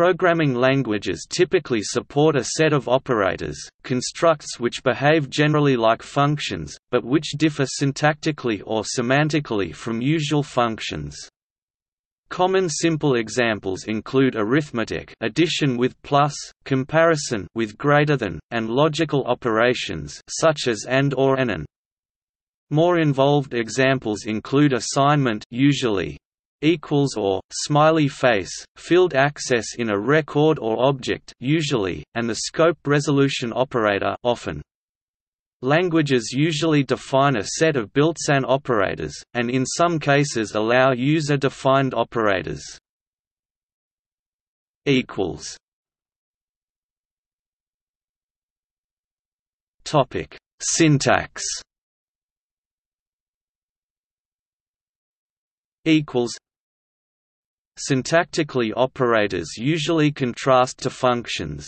Programming languages typically support a set of operators, constructs which behave generally like functions, but which differ syntactically or semantically from usual functions. Common simple examples include arithmetic, addition with plus, comparison with greater than, and logical operations such as and or and. More involved examples include assignment, usually equals or smiley face, field access in a record or object, usually, and the scope resolution operator, often. Languages usually define a set of built-in operators, and in some cases allow user-defined operators. Topic: Syntax. Syntactically, operators usually contrast to functions.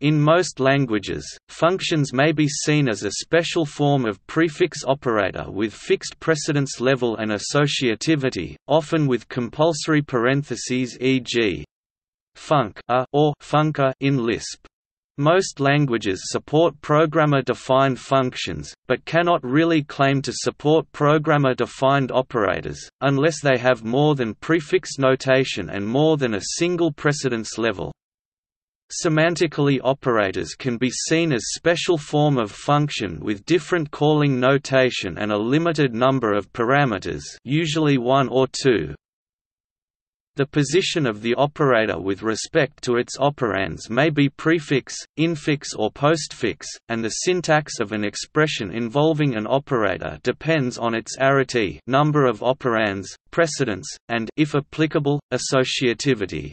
In most languages, functions may be seen as a special form of prefix operator with fixed precedence level and associativity, often with compulsory parentheses, e.g. func-a or func-a in Lisp. Most languages support programmer-defined functions, but cannot really claim to support programmer-defined operators, unless they have more than prefix notation and more than a single precedence level. Semantically, operators can be seen as special form of function with different calling notation and a limited number of parameters, usually one or two. The position of the operator with respect to its operands may be prefix, infix or postfix, and the syntax of an expression involving an operator depends on its arity, number of operands, precedence, and, if applicable, associativity.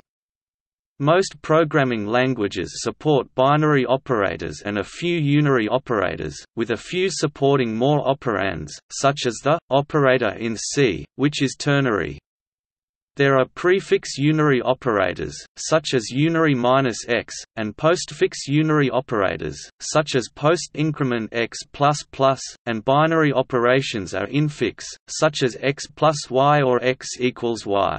Most programming languages support binary operators and a few unary operators, with a few supporting more operands, such as the operator in C, which is ternary. There are prefix unary operators, such as unary-x, and postfix unary operators, such as post-increment x++, and binary operations are infix, such as x+y or x=y.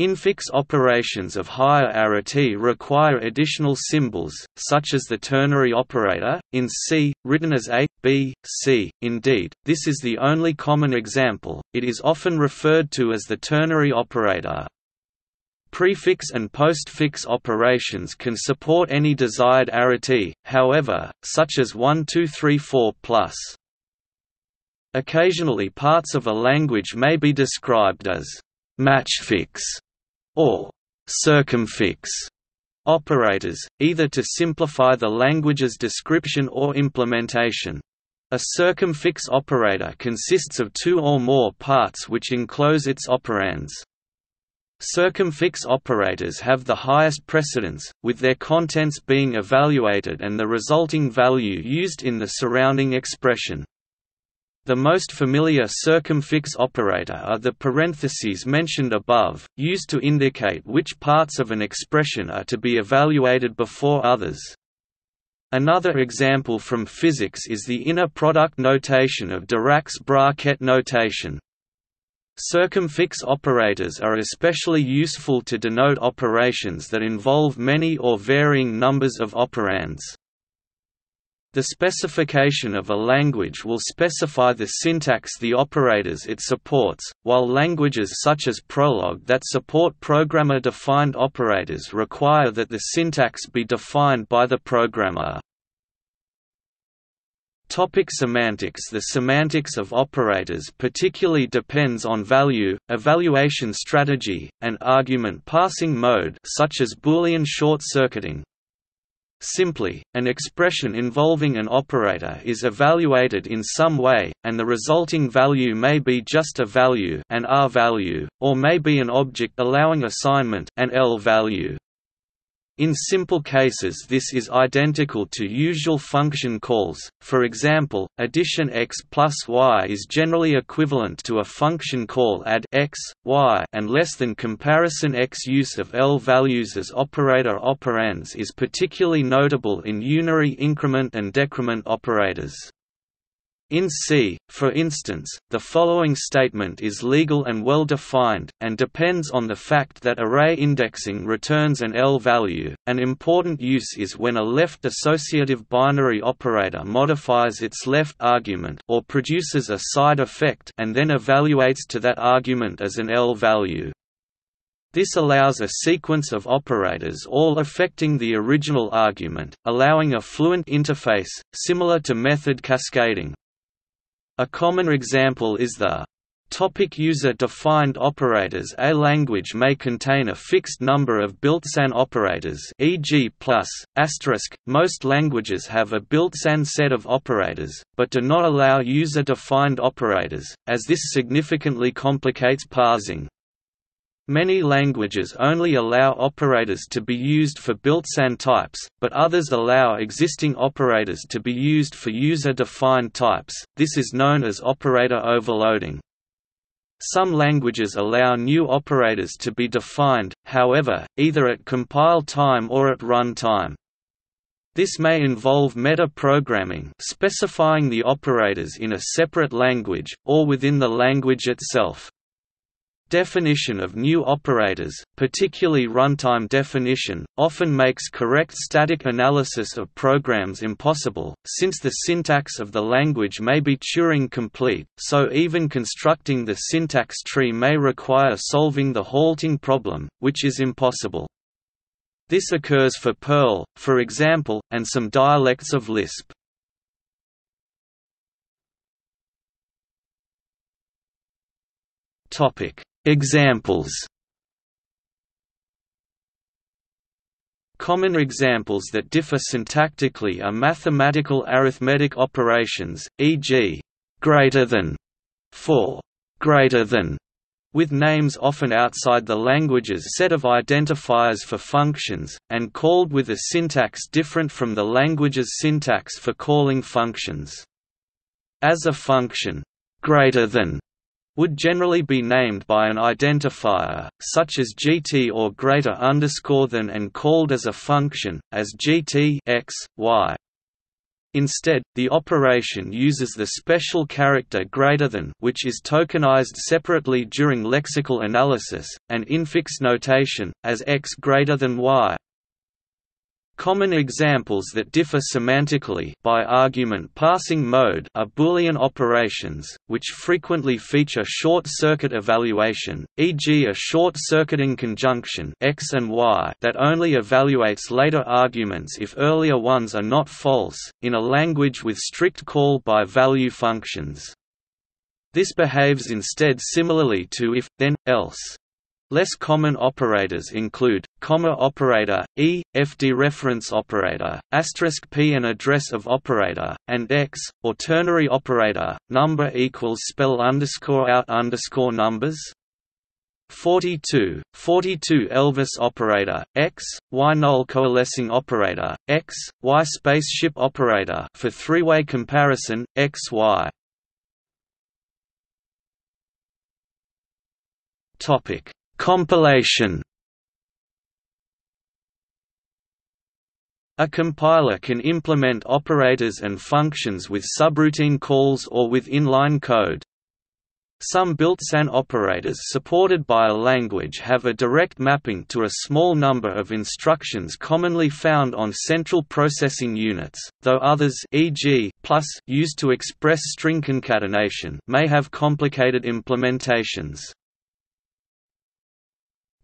Infix operations of higher arity require additional symbols, such as the ternary operator, in C, written as a, b, c. Indeed, this is the only common example, it is often referred to as the ternary operator. Prefix and postfix operations can support any desired arity, however, such as 1234+. Occasionally, parts of a language may be described as matchfix or circumfix operators, either to simplify the language's description or implementation. A circumfix operator consists of two or more parts which enclose its operands. Circumfix operators have the highest precedence, with their contents being evaluated and the resulting value used in the surrounding expression. The most familiar circumfix operator are the parentheses mentioned above, used to indicate which parts of an expression are to be evaluated before others. Another example from physics is the inner product notation of Dirac's bracket notation. Circumfix operators are especially useful to denote operations that involve many or varying numbers of operands. The specification of a language will specify the syntax the operators it supports, while languages such as Prolog that support programmer-defined operators require that the syntax be defined by the programmer. Topic: Semantics. The semantics of operators particularly depends on value, evaluation strategy, and argument passing mode, such as Boolean short-circuiting. Simply, an expression involving an operator is evaluated in some way, and the resulting value may be just a value, an R value, or may be an object allowing assignment, an L value. In simple cases this is identical to usual function calls, for example, addition x plus y is generally equivalent to a function call add x, y, and less than comparison x. Use of L values as operator operands is particularly notable in unary increment and decrement operators. In C, for instance, the following statement is legal and well-defined, and depends on the fact that array indexing returns an L value. An important use is when a left associative binary operator modifies its left argument or produces a side effect and then evaluates to that argument as an L value. This allows a sequence of operators all affecting the original argument, allowing a fluent interface, similar to method cascading. A common example is the "user-defined operators." A language may contain a fixed number of built-in operators, e.g. plus, asterisk. Most languages have a built-in set of operators, but do not allow user-defined operators, as this significantly complicates parsing. Many languages only allow operators to be used for built-in types, but others allow existing operators to be used for user-defined types. This is known as operator overloading. Some languages allow new operators to be defined, however, either at compile time or at run time. This may involve metaprogramming, specifying the operators in a separate language, or within the language itself. Definition of new operators, particularly runtime definition, often makes correct static analysis of programs impossible, since the syntax of the language may be Turing complete, so even constructing the syntax tree may require solving the halting problem, which is impossible. This occurs for Perl, for example, and some dialects of Lisp. Examples. Common examples that differ syntactically are mathematical arithmetic operations, e.g. greater than for greater than, with names often outside the language's set of identifiers for functions, and called with a syntax different from the language's syntax for calling functions. As a function, greater than would generally be named by an identifier, such as gt or greater underscore than, and called as a function, as gt x, y. Instead, the operation uses the special character greater than, which is tokenized separately during lexical analysis, and infix notation, as x greater than y. Common examples that differ semantically by argument passing mode are Boolean operations, which frequently feature short-circuit evaluation, e.g. a short-circuiting conjunction x and y that only evaluates later arguments if earlier ones are not false, in a language with strict call-by-value functions. This behaves instead similarly to if, then, else. Less common operators include comma operator, e, f dereference operator, asterisk p and address of operator, and x, or ternary operator, number equals spell underscore out underscore numbers. 42 Elvis operator, x, y null coalescing operator, x, y spaceship operator for three-way comparison, x, y. Compilation. A compiler can implement operators and functions with subroutine calls or with inline code. Some built-in operators supported by a language have a direct mapping to a small number of instructions commonly found on central processing units, though others, e.g. plus, used to express string concatenation, may have complicated implementations.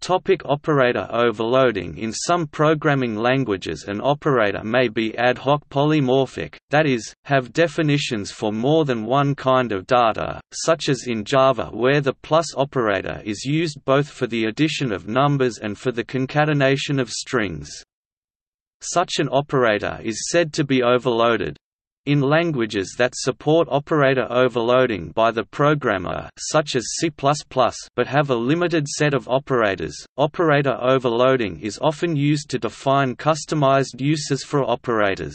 Operator overloading. In some programming languages an operator may be ad hoc polymorphic, that is, have definitions for more than one kind of data, such as in Java where the plus operator is used both for the addition of numbers and for the concatenation of strings. Such an operator is said to be overloaded. In languages that support operator overloading by the programmer, such as C++, but have a limited set of operators, operator overloading is often used to define customized uses for operators.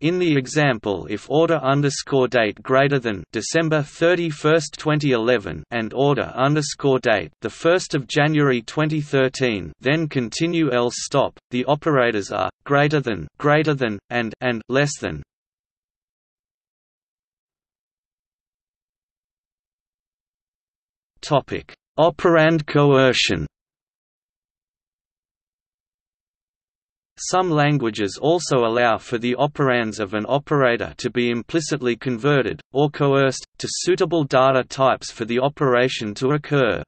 In the example, if order underscore date greater than December 31, 2011, and order underscore date the 1st of January 2013, then continue else stop, the operators are greater than, and less than. Operand coercion. Some languages also allow for the operands of an operator to be implicitly converted, or coerced, to suitable data types for the operation to occur.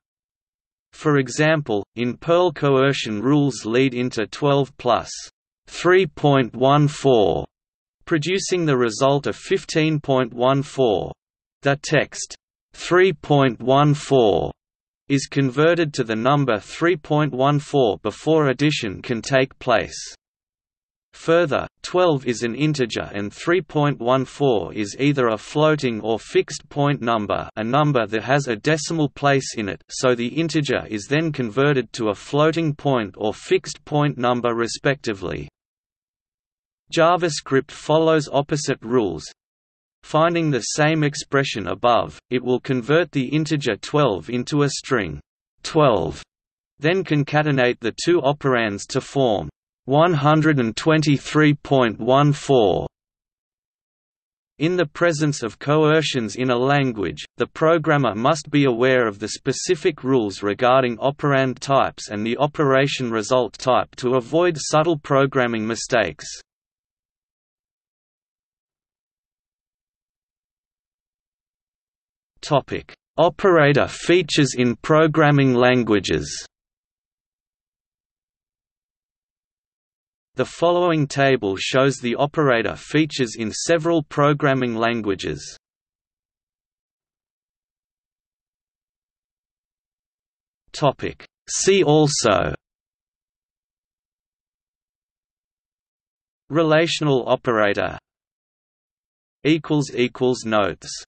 For example, in Perl coercion rules lead into 12 + 3.14, producing the result of 15.14. The text 3.14 is converted to the number 3.14 before addition can take place. Further, 12 is an integer and 3.14 is either a floating or fixed point number, a number that has a decimal place in it, so the integer is then converted to a floating point or fixed point number respectively. JavaScript follows opposite rules. Finding the same expression above, it will convert the integer 12 into a string 12, then concatenate the two operands to form 123.14. In the presence of coercions in a language, the programmer must be aware of the specific rules regarding operand types and the operation result type to avoid subtle programming mistakes. Topic: Operator features in programming languages. The following table shows the operator features in several programming languages. Topic: See also. Relational operator. == Notes